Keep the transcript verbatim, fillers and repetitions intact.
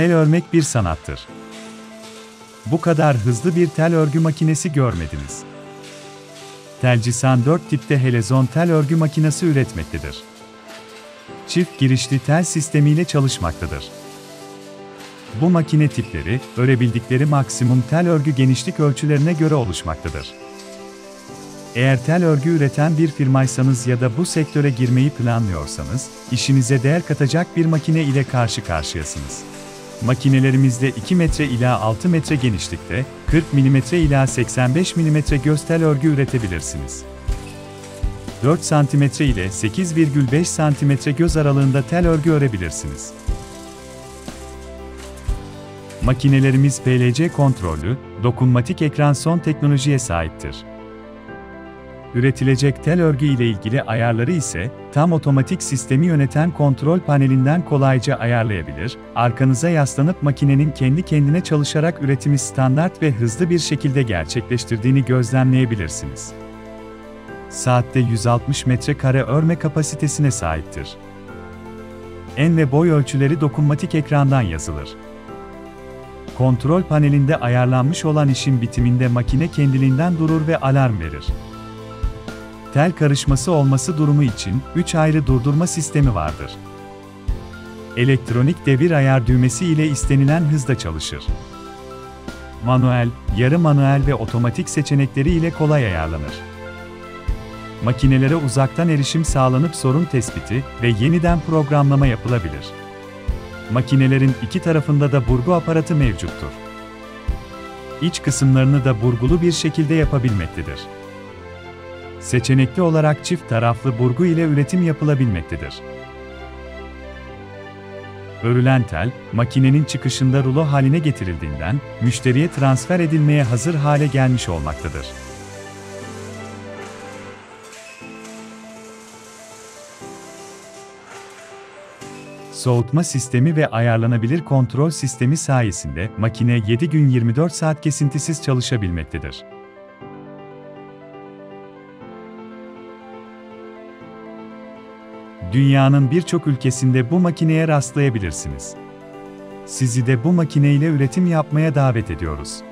El örmek bir sanattır. Bu kadar hızlı bir tel örgü makinesi görmediniz. Telcisan dört tipte helezon tel örgü makinesi üretmektedir. Çift girişli tel sistemiyle çalışmaktadır. Bu makine tipleri, örebildikleri maksimum tel örgü genişlik ölçülerine göre oluşmaktadır. Eğer tel örgü üreten bir firmaysanız ya da bu sektöre girmeyi planlıyorsanız, işinize değer katacak bir makine ile karşı karşıyasınız. Makinelerimizde iki metre ila altı metre genişlikte, kırk milimetre ila seksen beş milimetre göz tel örgü üretebilirsiniz. dört santimetre ile sekiz virgül beş santimetre göz aralığında tel örgü örebilirsiniz. Makinelerimiz P L C kontrollü, dokunmatik ekran son teknolojiye sahiptir. Üretilecek tel örgü ile ilgili ayarları ise, tam otomatik sistemi yöneten kontrol panelinden kolayca ayarlayabilir, arkanıza yaslanıp makinenin kendi kendine çalışarak üretimi standart ve hızlı bir şekilde gerçekleştirdiğini gözlemleyebilirsiniz. Saatte yüz altmış metrekare örme kapasitesine sahiptir. En ve boy ölçüleri dokunmatik ekrandan yazılır. Kontrol panelinde ayarlanmış olan işin bitiminde makine kendiliğinden durur ve alarm verir. Tel karışması olması durumu için üç ayrı durdurma sistemi vardır. Elektronik devir ayar düğmesi ile istenilen hızda çalışır. Manuel, yarı manuel ve otomatik seçenekleri ile kolay ayarlanır. Makinelere uzaktan erişim sağlanıp sorun tespiti ve yeniden programlama yapılabilir. Makinelerin iki tarafında da burgu aparatı mevcuttur. İç kısımlarını da burgulu bir şekilde yapabilmektedir. Seçenekli olarak çift taraflı burgu ile üretim yapılabilmektedir. Örülen tel, makinenin çıkışında rulo haline getirildiğinden, müşteriye transfer edilmeye hazır hale gelmiş olmaktadır. Soğutma sistemi ve ayarlanabilir kontrol sistemi sayesinde makine yedi gün yirmi dört saat kesintisiz çalışabilmektedir. Dünyanın birçok ülkesinde bu makineye rastlayabilirsiniz. Sizi de bu makineyle üretim yapmaya davet ediyoruz.